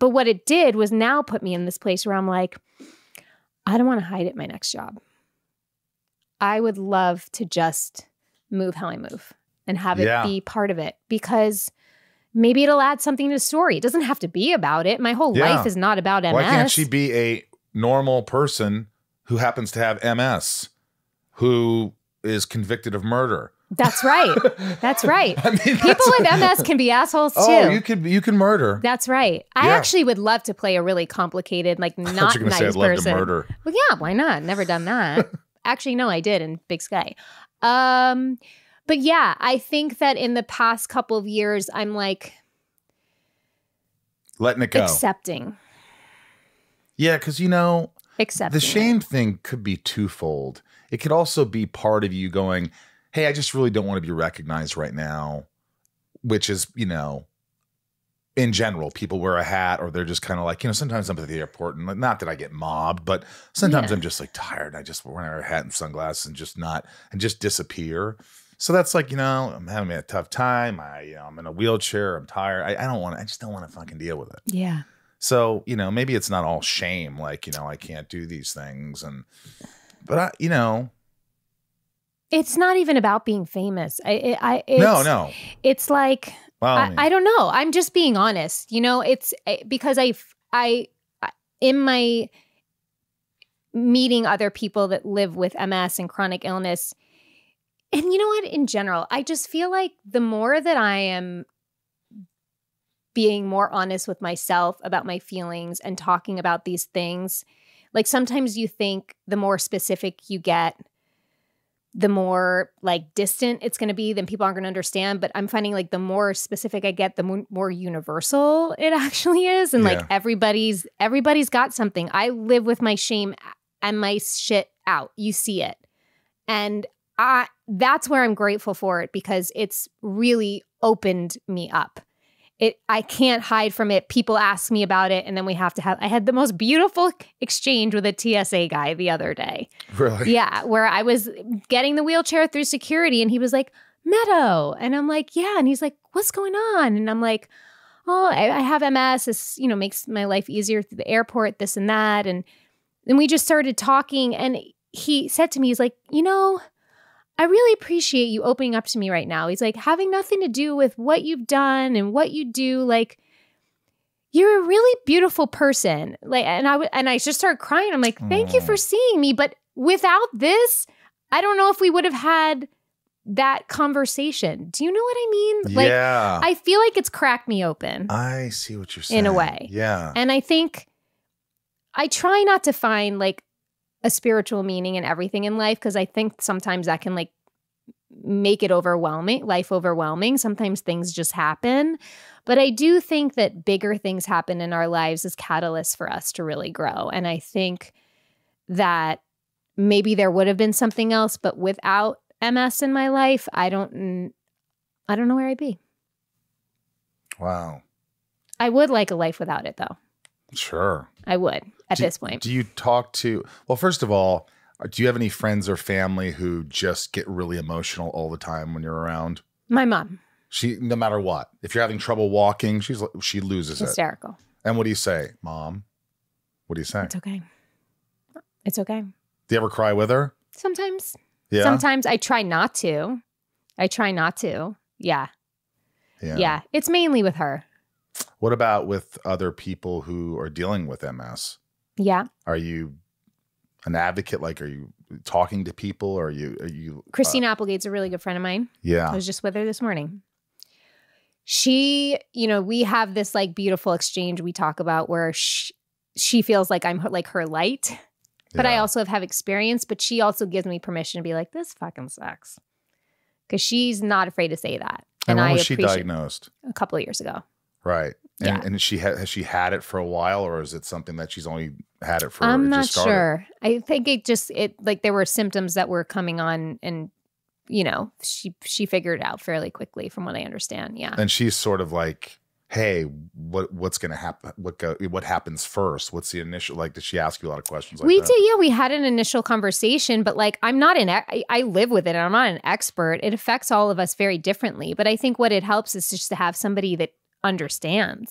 But what it did was now put me in this place where I'm like, I don't want to hide at my next job. I would love to just move how I move and have it be part of it, because maybe it'll add something to the story. It doesn't have to be about it. My whole life is not about MS. Why can't she be a normal person who happens to have MS, who is convicted of murder? That's right. That's right. I mean, people with MS can be assholes too. Oh, you can murder. That's right. I actually would love to play a really complicated, like not nice person. Love to murder. Well, yeah, why not? Never done that. Actually, no, I did in Big Sky. But yeah, I think that in the past couple of years, I'm like letting it go, accepting. Yeah, because you know, accepting the shame thing could be twofold. It could also be part of you going, hey, I just really don't want to be recognized right now, which is, you know, in general, people wear a hat or they're just kind of like, you know, sometimes I'm at the airport and not that I get mobbed, but sometimes I'm just like tired. I just wear a hat and sunglasses and just disappear. So that's like, you know, I'm having a tough time. I'm in a wheelchair. I'm tired. I just don't want to fucking deal with it. Yeah. So, you know, maybe it's not all shame. Like, you know, I can't do these things. But you know. It's not even about being famous. No. It's like, well, I don't know. I'm just being honest. You know, it's because I in my meeting other people that live with MS and chronic illness, and you know what, in general, I just feel like the more that I am being more honest with myself about my feelings and talking about these things, like sometimes you think the more specific you get, the more like distant it's going to be, then people aren't going to understand. But I'm finding like the more specific I get, the more universal it actually is. And like everybody's got something. I live with my shame and my shit out. You see it. And that's where I'm grateful for it, because it's really opened me up. I can't hide from it. People ask me about it, and then we have to have. I had the most beautiful exchange with a TSA guy the other day. Really? Yeah, where I was getting the wheelchair through security, and he was like, "Meadow," and I'm like, "Yeah," and he's like, "What's going on?" And I'm like, "Oh, I have MS. This, you know, makes my life easier through the airport. This and that." And then we just started talking, and he said to me, "He's like, you know, I really appreciate you opening up to me right now." He's like, having nothing to do with what you've done and what you do. Like, you're a really beautiful person. Like, and I just started crying. I'm like, thank you for seeing me. But without this, I don't know if we would have had that conversation. Do you know what I mean? Like, I feel like it's cracked me open. I see what you're saying. In a way. Yeah. And I think I try not to find like a spiritual meaning in everything in life, because I think sometimes that can like make it overwhelming, life overwhelming. Sometimes things just happen. But I do think that bigger things happen in our lives as catalysts for us to really grow. And I think that maybe there would have been something else, but without MS in my life, I don't know where I'd be. Wow. I would like a life without it though. Sure. I would at this point. Do you talk to, well, first of all, do you have any friends or family who just get really emotional all the time when you're around? My mom. She, no matter what, if you're having trouble walking, she loses hysterical. And what do you say? Mom, what do you say? It's okay. It's okay. Do you ever cry with her? Sometimes. Yeah. Sometimes I try not to. I try not to. Yeah. Yeah. Yeah. It's mainly with her. What about with other people who are dealing with MS? Yeah. Are you an advocate? Like, are you talking to people? Or are you? Christina Applegate's a really good friend of mine. Yeah. I was just with her this morning. She, you know, we have this like beautiful exchange we talk about where she feels like I'm like her light, but I also have experience, but she also gives me permission to be like, this fucking sucks. Because she's not afraid to say that. And when was she diagnosed? A couple of years ago. Right. And has she had it for a while, or is it something that she's only had it for? I'm not sure. I think it like there were symptoms that were coming on, and you know, she figured it out fairly quickly from what I understand. Yeah. And she's sort of like, hey, what's going to happen? What happens first? What's the initial, like, did she ask you a lot of questions? Like we did. Yeah. We had an initial conversation, but like, I live with it, and I'm not an expert. It affects all of us very differently. But I think what it helps is just to have somebody that understands